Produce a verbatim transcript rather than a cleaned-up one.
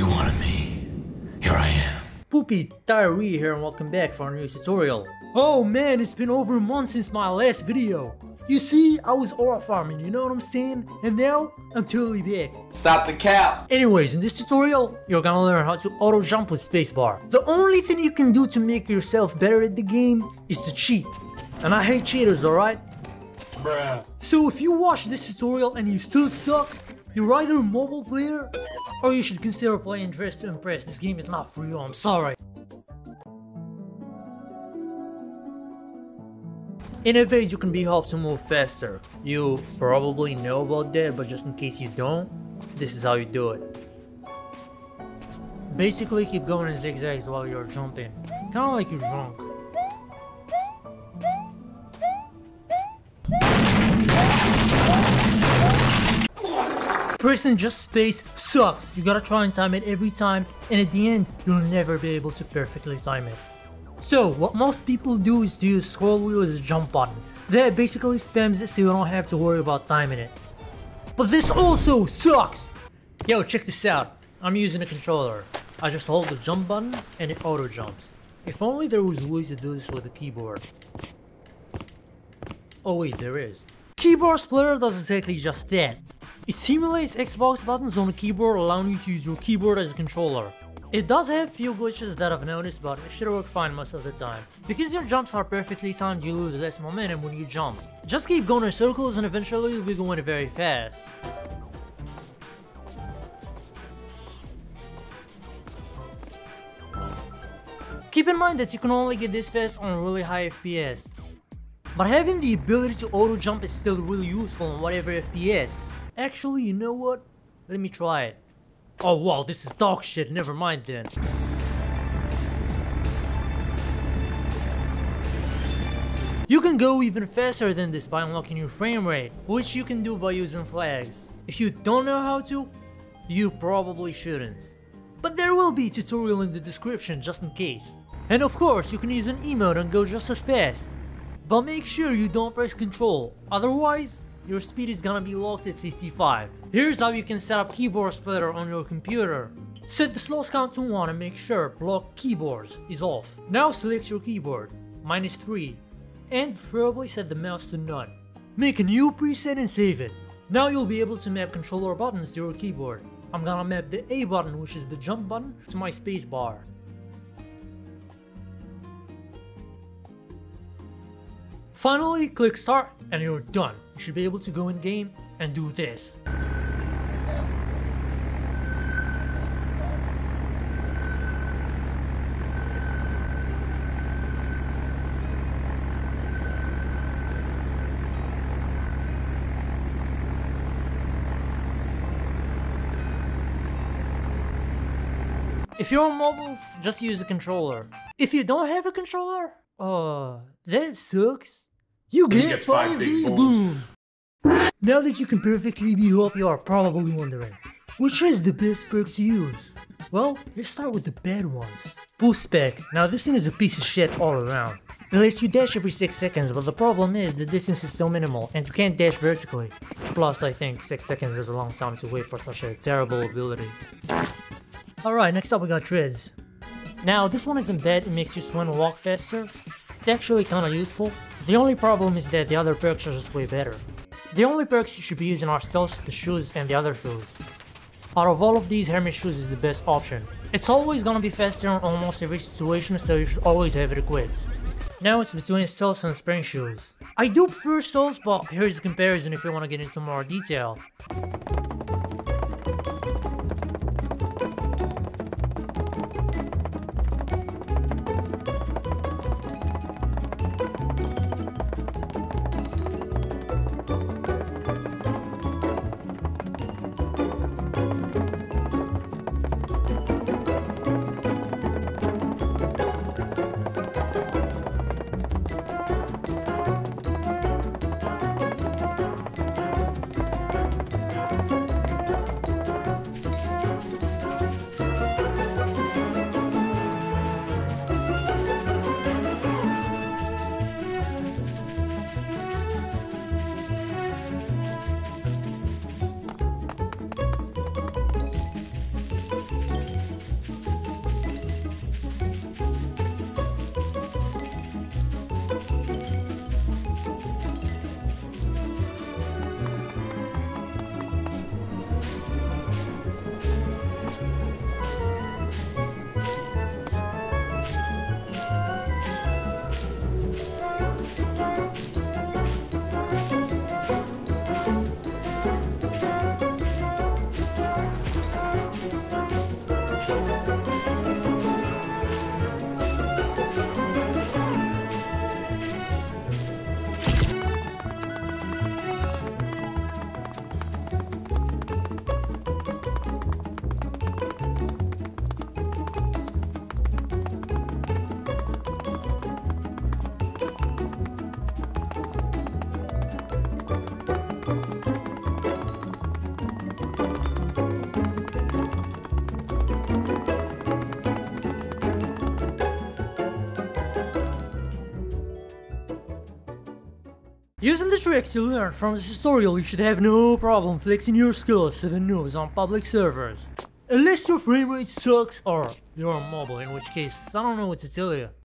You wanted me. Here I am. Poopy Diarrhea here, and welcome back for our new tutorial. Oh man, it's been over a month since my last video. You see, I was aura farming, you know what I'm saying? And now, I'm totally back. Stop the cap! Anyways, in this tutorial, you're gonna learn how to auto jump with spacebar. The only thing you can do to make yourself better at the game is to cheat. And I hate cheaters, alright? Bruh. So if you watch this tutorial and you still suck, you're either a mobile player, or you should consider playing Dress to Impress. This game is not for you, I'm sorry. In evade, you can be helped to move faster. You probably know about that, but just in case you don't, this is how you do it. Basically, keep going in zigzags while you're jumping, kind of like you're drunk. Pressing just space sucks. You gotta try and time it every time, and at the end, you'll never be able to perfectly time it. So, what most people do is to use scroll wheel as a jump button. That basically spams it so you don't have to worry about timing it. But this also sucks! Yo, check this out. I'm using a controller. I just hold the jump button and it auto jumps. If only there was ways to do this with a keyboard. Oh wait, there is. Keyboard splitter does exactly just that. It simulates Xbox buttons on a keyboard, allowing you to use your keyboard as a controller. It does have few glitches that I've noticed, but it should work fine most of the time. Because your jumps are perfectly timed, you lose less momentum when you jump. Just keep going in circles and eventually you'll be going very fast. Keep in mind that you can only get this fast on really high F P S. But having the ability to auto jump is still really useful on whatever F P S. Actually, you know what? Let me try it. Oh wow, this is dog shit, never mind then. You can go even faster than this by unlocking your frame rate, which you can do by using flags. If you don't know how to, you probably shouldn't. But there will be a tutorial in the description just in case. And of course, you can use an emote and go just as fast. But make sure you don't press control, otherwise your speed is gonna be locked at fifty-five. Here's how you can set up keyboard splitter on your computer. Set the slow count to one and make sure block keyboards is off. Now select your keyboard, minus three, and preferably set the mouse to none. Make a new preset and save it. Now you'll be able to map controller buttons to your keyboard. I'm gonna map the A button, which is the jump button, to my space bar. Finally, click start and you're done. You should be able to go in game and do this. If you're on mobile, just use a controller. If you don't have a controller, uh, that sucks. You get, get five big booms! Now that you can perfectly be up, you are probably wondering, which is the best perk to use? Well, let's start with the bad ones. Boost spec. Now this thing is a piece of shit all around. It lets you dash every six seconds, but the problem is the distance is so minimal and you can't dash vertically. Plus I think six seconds is a long time to wait for such a terrible ability. Alright, next up we got treads. Now this one isn't bad, it makes you swim and walk faster. It's actually kinda useful. The only problem is that the other perks are just way better. The only perks you should be using are stealth, the shoes, and the other shoes. Out of all of these, Hermes Shoes is the best option. It's always gonna be faster in almost every situation, so you should always have it equipped. Now it's between stealth and Spring Shoes. I do prefer stealth, but here's a comparison if you wanna get into more detail. Using the tricks you learned from this tutorial, you should have no problem flexing your skills to the noobs on public servers. Unless your framerate sucks or you're on mobile, in which case I don't know what to tell you.